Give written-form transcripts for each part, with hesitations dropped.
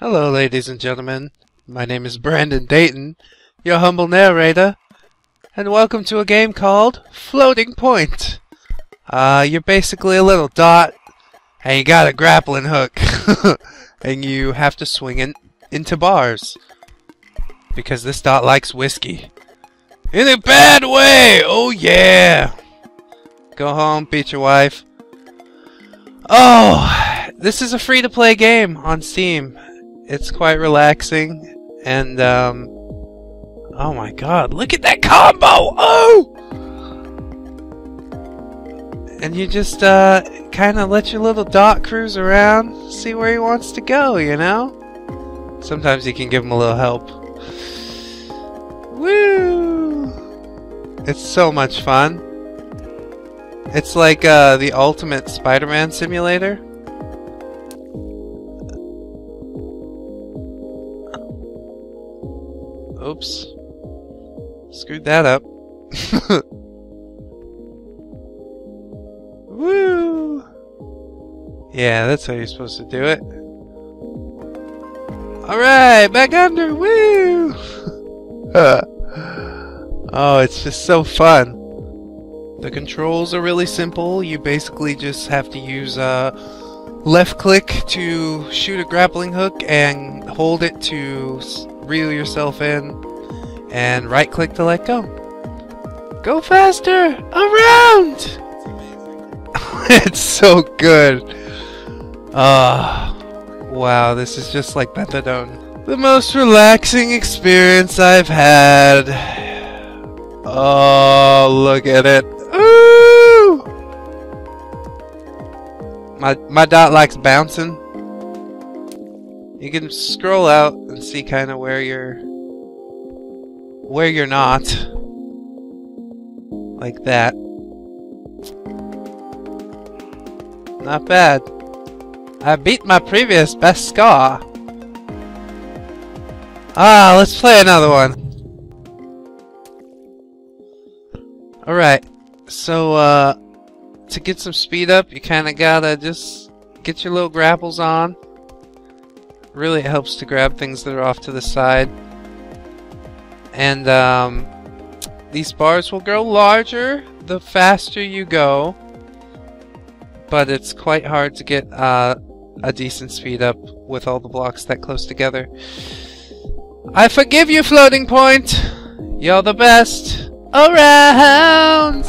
Hello, ladies and gentlemen. My name is Brandon Dayton, your humble narrator, and welcome to a game called Floating Point. You're basically a little dot, and you got a grappling hook, and you have to swing it into bars, because this dot likes whiskey. In a bad way! Oh yeah! Go home, beat your wife. Oh, this is a free-to-play game on Steam. It's quite relaxing, and oh my god, look at that combo! Oh! And you just kind of let your little dot cruise around, see where he wants to go, you know? Sometimes you can give him a little help. Woo! It's so much fun. It's like the ultimate Spider-Man simulator. Oops. Screwed that up. Woo! Yeah, that's how you're supposed to do it. Alright, back under! Woo! Oh, it's just so fun. The controls are really simple. You basically just have to use left click to shoot a grappling hook and hold it to reel yourself in, and right click to let go. Go faster! Around! It's so good! Wow, this is just like methadone. The most relaxing experience I've had. Oh, look at it. Ooh! My dot likes bouncing. You can scroll out and see kind of where you're not, like that. Not bad. I beat my previous best score. Ah, let's play another one. Alright, so to get some speed up, you kinda gotta just get your little grapples on. Really helps to grab things that are off to the side. And these bars will grow larger the faster you go. But it's quite hard to get a decent speed up with all the blocks that close together. I forgive you, Floating Point! You're the best! Around!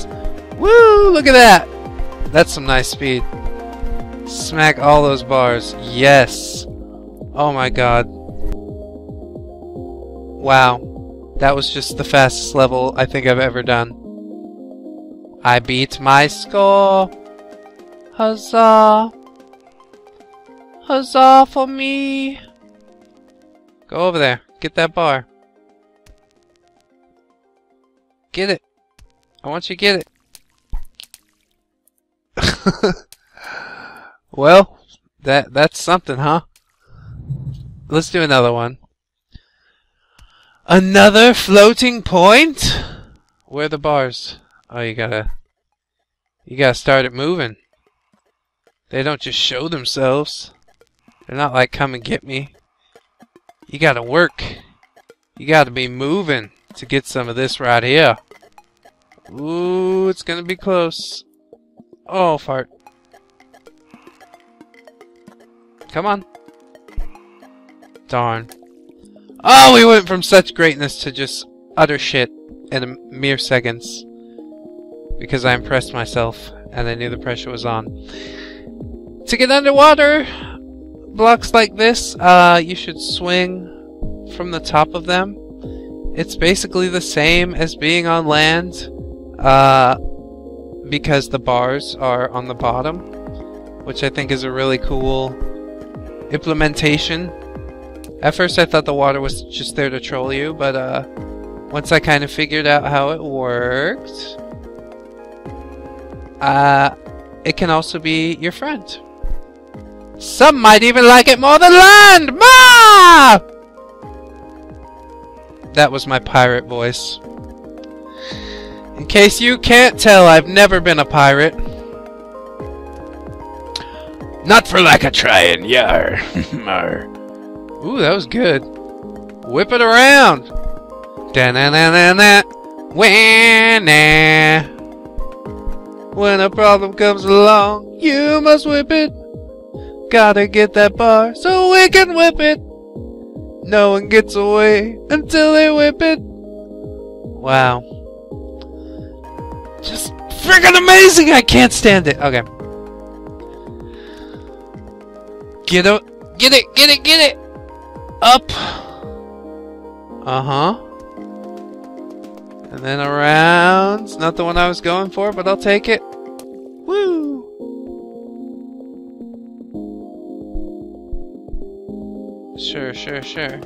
Woo! Look at that! That's some nice speed. Smack all those bars. Yes! Oh my god. Wow. That was just the fastest level I think I've ever done. I beat my score! Huzzah! Huzzah for me! Go over there. Get that bar. Get it. I want you to get it. Well, that's something, huh? Let's do another one. Another floating point? Where are the bars? Oh, you gotta start it moving. They don't just show themselves. They're not like, come and get me. You gotta work. You gotta be moving to get some of this right here. Ooh, it's gonna be close. Oh, fart. Come on. Darn. Oh, we went from such greatness to just utter shit in a mere seconds. Because I impressed myself, and I knew the pressure was on. To get underwater blocks like this, you should swing from the top of them. It's basically the same as being on land, because the bars are on the bottom, which I think is a really cool implementation. At first I thought the water was just there to troll you, but once I kind of figured out how it worked, it can also be your friend. Some might even like it more than land! Ma! That was my pirate voice. In case you can't tell, I've never been a pirate. Not for lack of trying, yar. Ooh, that was good. Whip it around. Da na na na na. When a problem comes along, you must whip it. Gotta get that bar so we can whip it. No one gets away until they whip it. Wow. Just friggin' amazing! I can't stand it. Okay. Get up. Get it, get it, get it! Up. Uh-huh. And then around. It's not the one I was going for, but I'll take it. Woo! Sure, sure, sure.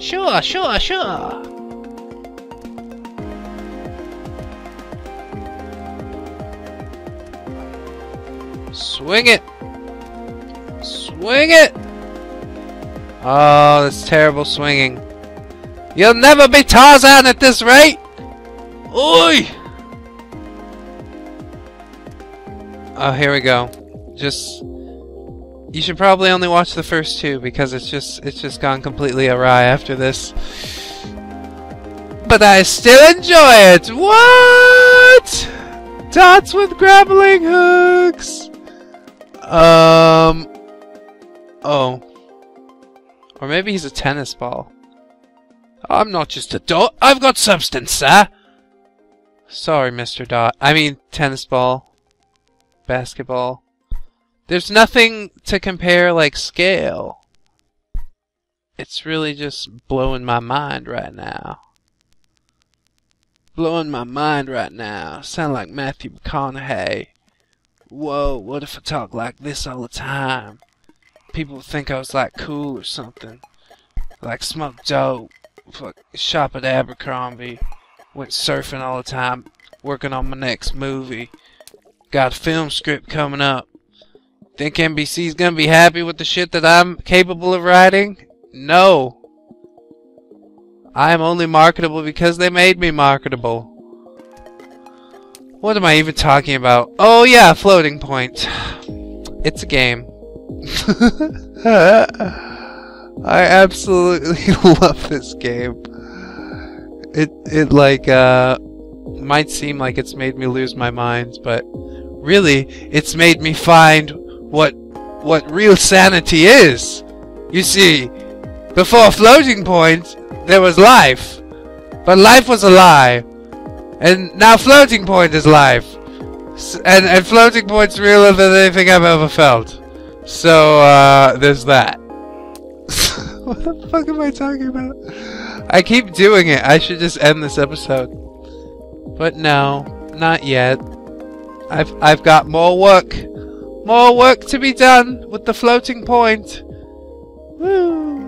Sure, sure, sure! Swing it! Swing it! Oh, that's terrible swinging. You'll never be Tarzan at this rate! Oi! Oh, here we go. Just... you should probably only watch the first two, because it's just gone completely awry after this. But I still enjoy it! What? Dots with grappling hooks! Oh. Or maybe he's a tennis ball. I'm not just a dot. I've got substance, sir. Sorry, Mr. Dot. I mean, tennis ball. Basketball. There's nothing to compare, like, scale. It's really just blowing my mind right now. Blowing my mind right now. Sound like Matthew McConaughey. Whoa, what if I talk like this all the time? People think I was, like, cool or something. Like, smoke dope. Fuck, shop at Abercrombie. Went surfing all the time. Working on my next movie. Got a film script coming up. Think NBC's gonna be happy with the shit that I'm capable of writing? No. I am only marketable because they made me marketable. What am I even talking about? Oh yeah, Floating Point. It's a game. I absolutely love this game. It like might seem like it's made me lose my mind, but really it's made me find what real sanity is. You see, before Floating Point, there was life. But life was a lie. And now Floating Point is life. And Floating Point's realer than anything I've ever felt. So, there's that. What the fuck am I talking about? I keep doing it. I should just end this episode. But no, not yet. I've got more work. More work to be done with the Floating Point. Woo.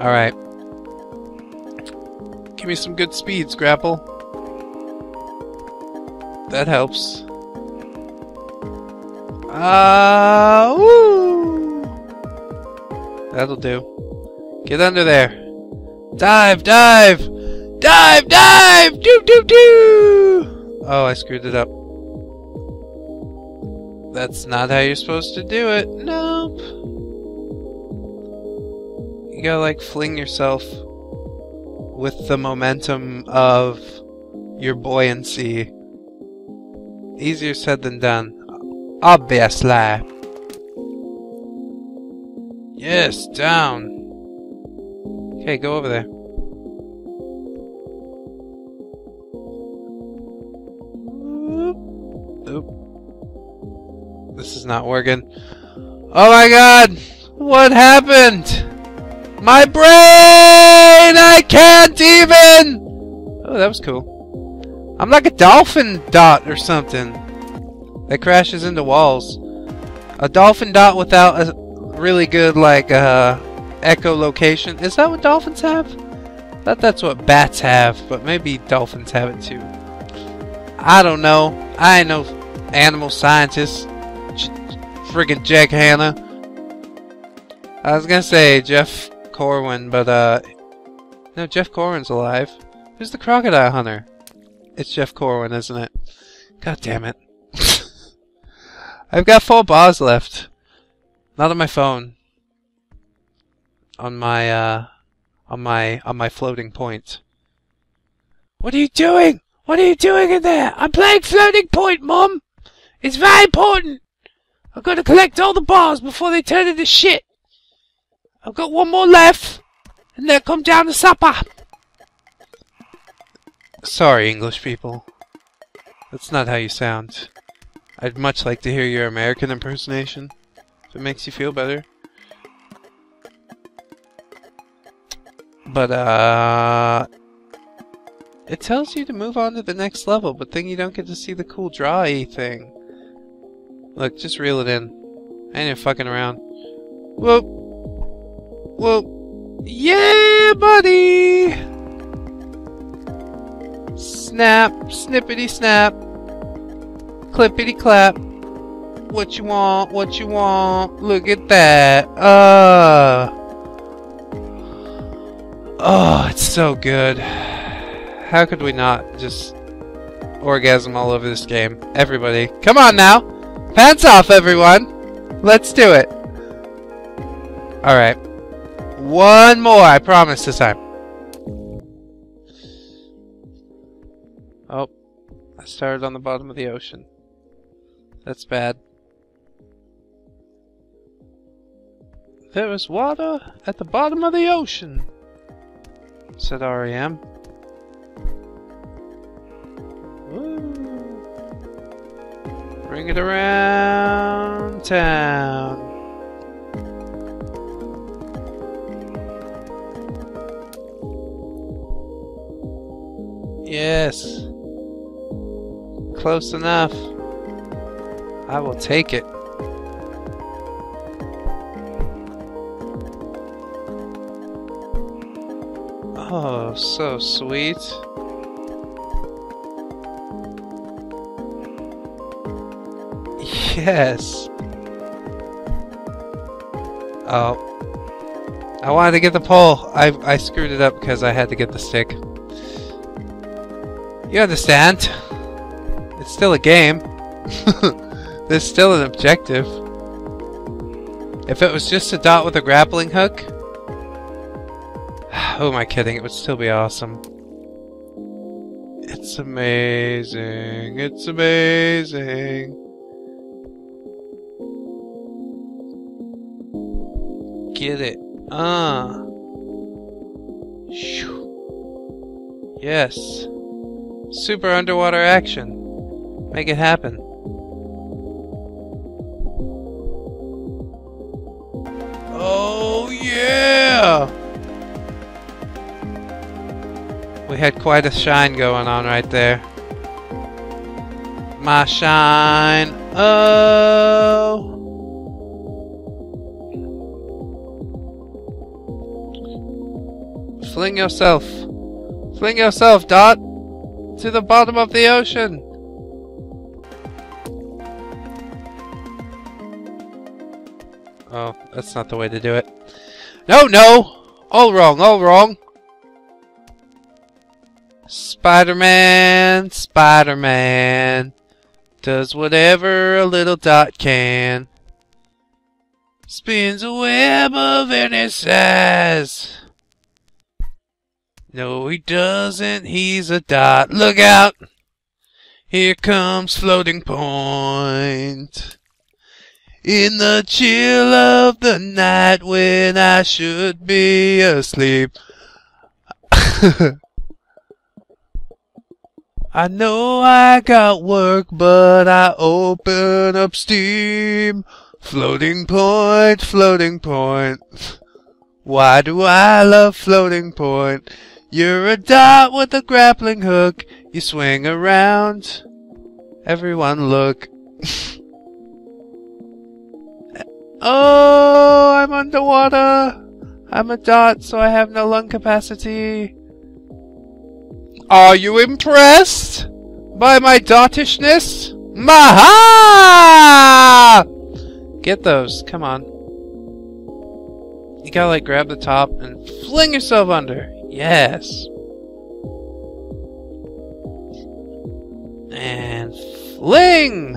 Alright. Give me some good speeds, Grapple. That helps. Woo! That'll do. Get under there. Dive, dive! Dive, dive! Doo, doo, doo! Oh, I screwed it up. That's not how you're supposed to do it. Nope. You gotta, like, fling yourself with the momentum of your buoyancy. Easier said than done. Obviously. Yes, down. Okay, go over there. Oop. This is not working. Oh my god! What happened? My brain! I can't even! Oh, that was cool. I'm like a dolphin dot or something that crashes into walls. A dolphin dot without a really good, like, echolocation. Is that what dolphins have? I thought that's what bats have, but maybe dolphins have it too. I don't know. I ain't no animal scientist. Friggin' Jack Hanna. I was gonna say Jeff Corwin, but, no, Jeff Corwin's alive. Who's the crocodile hunter? It's Jeff Corwin, isn't it? God damn it. I've got 4 bars left. Not on my phone. on my floating point. What are you doing? What are you doing in there? I'm playing Floating Point, Mom. It's very important. I've got to collect all the bars before they turn into shit. I've got one more left, and then come down to supper. Sorry, English people. That's not how you sound. I'd much like to hear your American impersonation, if it makes you feel better. But, it tells you to move on to the next level, but then you don't get to see the cool draw-y thing. Look, just reel it in. I ain't even fucking around. Whoop! Whoop! Yeah, buddy! Snap, snippity snap, clippity clap. What you want? What you want? Look at that! Oh, it's so good. How could we not just orgasm all over this game? Everybody, come on now! Pants off, everyone! Let's do it! Alright. One more, I promise this time. Oh. I started on the bottom of the ocean. That's bad. There is water at the bottom of the ocean, said REM. Woo. Bring it around town. Yes. Close enough. I will take it. Oh, so sweet. Yes. Oh. I wanted to get the pole. I screwed it up because I had to get the stick. You understand? It's still a game. There's still an objective. If it was just a dot with a grappling hook, who am I kidding? It would still be awesome. It's amazing. It's amazing. Get it. Yes. Super underwater action. Make it happen. Oh yeah! We had quite a shine going on right there. My shine. Oh! Fling yourself. Fling yourself, Dot! To the bottom of the ocean! Oh, that's not the way to do it. No, no! All wrong, all wrong! Spider-Man, Spider-Man does whatever a little dot can. Spins a web of any size. No, he doesn't. He's a dot. Look out! Here comes Floating Point. In the chill of the night when I should be asleep. I know I got work, but I open up Steam. Floating Point, Floating Point. Why do I love Floating Point? You're a dot with a grappling hook. You swing around. Everyone look. Oh, I'm underwater. I'm a dot, so I have no lung capacity. Are you impressed by my dotishness? Maha! Get those. Come on. You gotta, like, grab the top and fling yourself under. Yes. And fling!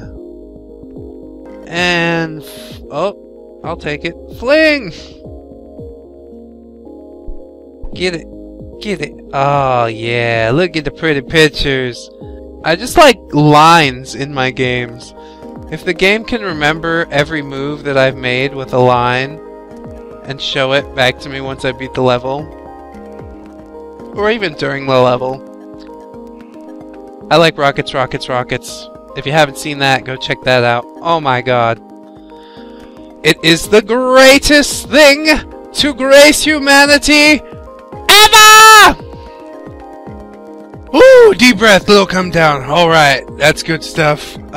And... oh, I'll take it. Fling! Get it. Get it. Oh, yeah. Look at the pretty pictures. I just like lines in my games. If the game can remember every move that I've made with a line and show it back to me once I beat the level, or even during the level. I like rockets, rockets, rockets. If you haven't seen that, go check that out. Oh my god. It is the greatest thing to grace humanity ever! Woo! Deep breath, low come down. Alright, that's good stuff. This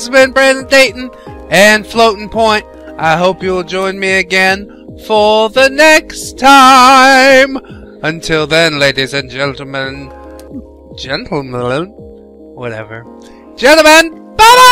has been Brandon Dayton and Floating Point. I hope you'll join me again for the next time. Until then, ladies and gentlemen. Whatever. Gentlemen, bye-bye!